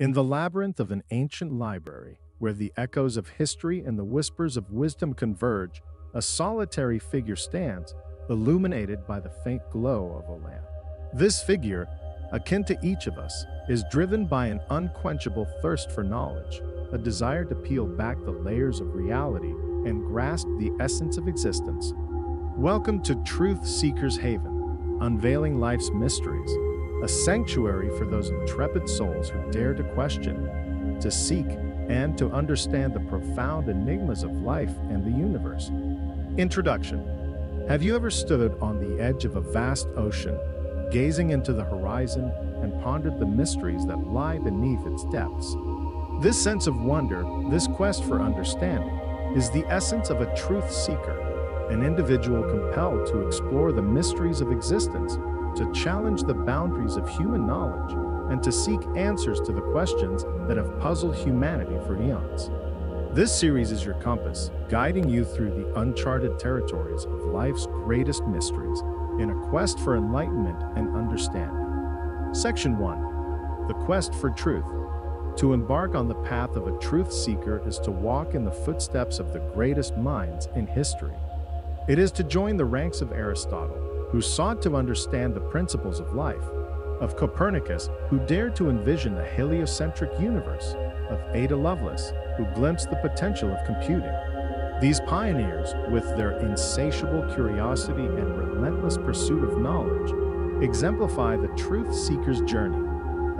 In the labyrinth of an ancient library, where the echoes of history and the whispers of wisdom converge, a solitary figure stands, illuminated by the faint glow of a lamp. This figure, akin to each of us, is driven by an unquenchable thirst for knowledge, a desire to peel back the layers of reality and grasp the essence of existence. Welcome to Truth Seekers' Haven, unveiling life's mysteries, a sanctuary for those intrepid souls who dare to question, to seek, and to understand the profound enigmas of life and the universe. Introduction. Have you ever stood on the edge of a vast ocean, gazing into the horizon and pondered the mysteries that lie beneath its depths? This sense of wonder, this quest for understanding, is the essence of a truth seeker, an individual compelled to explore the mysteries of existence, to challenge the boundaries of human knowledge, and to seek answers to the questions that have puzzled humanity for eons. This series is your compass, guiding you through the uncharted territories of life's greatest mysteries, in a quest for enlightenment and understanding. Section 1. The Quest for Truth. To embark on the path of a truth seeker is to walk in the footsteps of the greatest minds in history. It is to join the ranks of Aristotle, who sought to understand the principles of life, of Copernicus, who dared to envision a heliocentric universe, of Ada Lovelace, who glimpsed the potential of computing. These pioneers, with their insatiable curiosity and relentless pursuit of knowledge, exemplify the truth seeker's journey,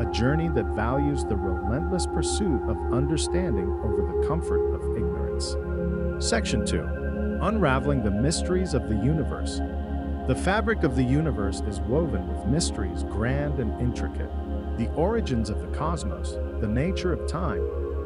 a journey that values the relentless pursuit of understanding over the comfort of ignorance. Section 2. Unraveling the Mysteries of the Universe. The fabric of the universe is woven with mysteries grand and intricate. The origins of the cosmos, the nature of time,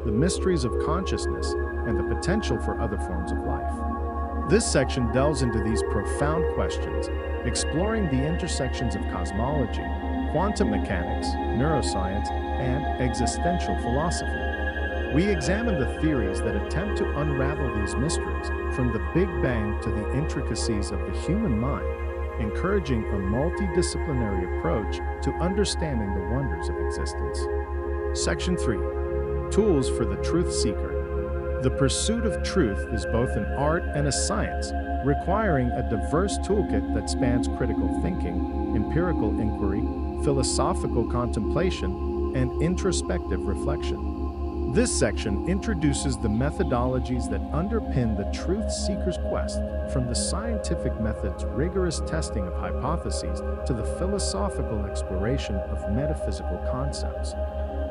the mysteries of consciousness, and the potential for other forms of life. This section delves into these profound questions, exploring the intersections of cosmology, quantum mechanics, neuroscience, and existential philosophy. We examine the theories that attempt to unravel these mysteries, from the Big Bang to the intricacies of the human mind, encouraging a multidisciplinary approach to understanding the wonders of existence. Section 3. Tools for the Truth Seeker. The pursuit of truth is both an art and a science, requiring a diverse toolkit that spans critical thinking, empirical inquiry, philosophical contemplation, and introspective reflection. This section introduces the methodologies that underpin the truth seeker's quest, from the scientific method's rigorous testing of hypotheses to the philosophical exploration of metaphysical concepts.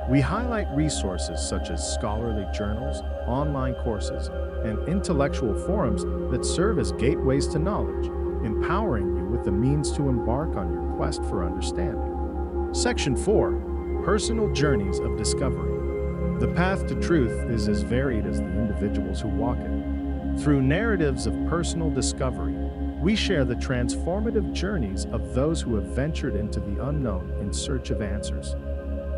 We highlight resources such as scholarly journals, online courses, and intellectual forums that serve as gateways to knowledge, empowering you with the means to embark on your quest for understanding. Section 4. Personal Journeys of Discovery. The path to truth is as varied as the individuals who walk it. Through narratives of personal discovery, we share the transformative journeys of those who have ventured into the unknown in search of answers.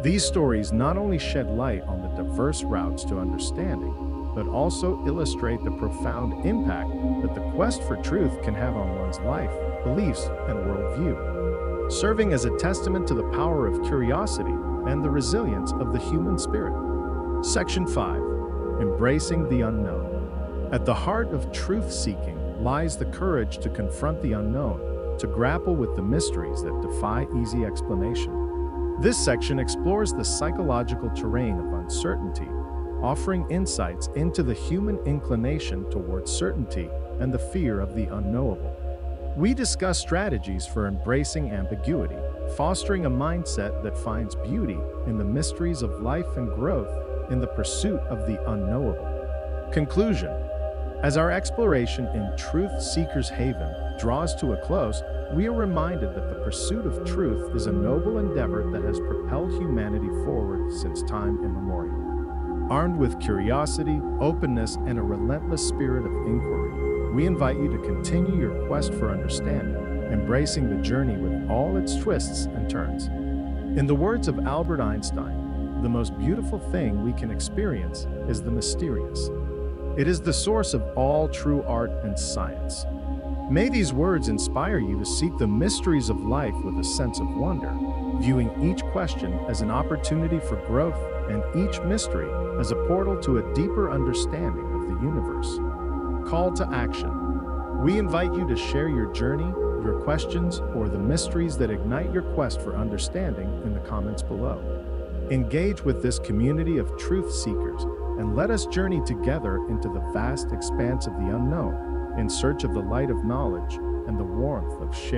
These stories not only shed light on the diverse routes to understanding, but also illustrate the profound impact that the quest for truth can have on one's life, beliefs, and worldview, serving as a testament to the power of curiosity and the resilience of the human spirit. Section 5. Embracing the Unknown. At the heart of truth-seeking lies the courage to confront the unknown, to grapple with the mysteries that defy easy explanation. This section explores the psychological terrain of uncertainty, offering insights into the human inclination towards certainty and the fear of the unknowable. We discuss strategies for embracing ambiguity, fostering a mindset that finds beauty in the mysteries of life and growth in the pursuit of the unknowable. Conclusion. As our exploration in Truth Seekers' Haven draws to a close, we are reminded that the pursuit of truth is a noble endeavor that has propelled humanity forward since time immemorial. Armed with curiosity, openness, and a relentless spirit of inquiry, we invite you to continue your quest for understanding, embracing the journey with all its twists and turns. In the words of Albert Einstein, the most beautiful thing we can experience is the mysterious. It is the source of all true art and science. May these words inspire you to seek the mysteries of life with a sense of wonder, viewing each question as an opportunity for growth and each mystery as a portal to a deeper understanding of the universe. Call to action. We invite you to share your journey, your questions, or the mysteries that ignite your quest for understanding in the comments below. Engage with this community of truth seekers and let us journey together into the vast expanse of the unknown in search of the light of knowledge and the warmth of shared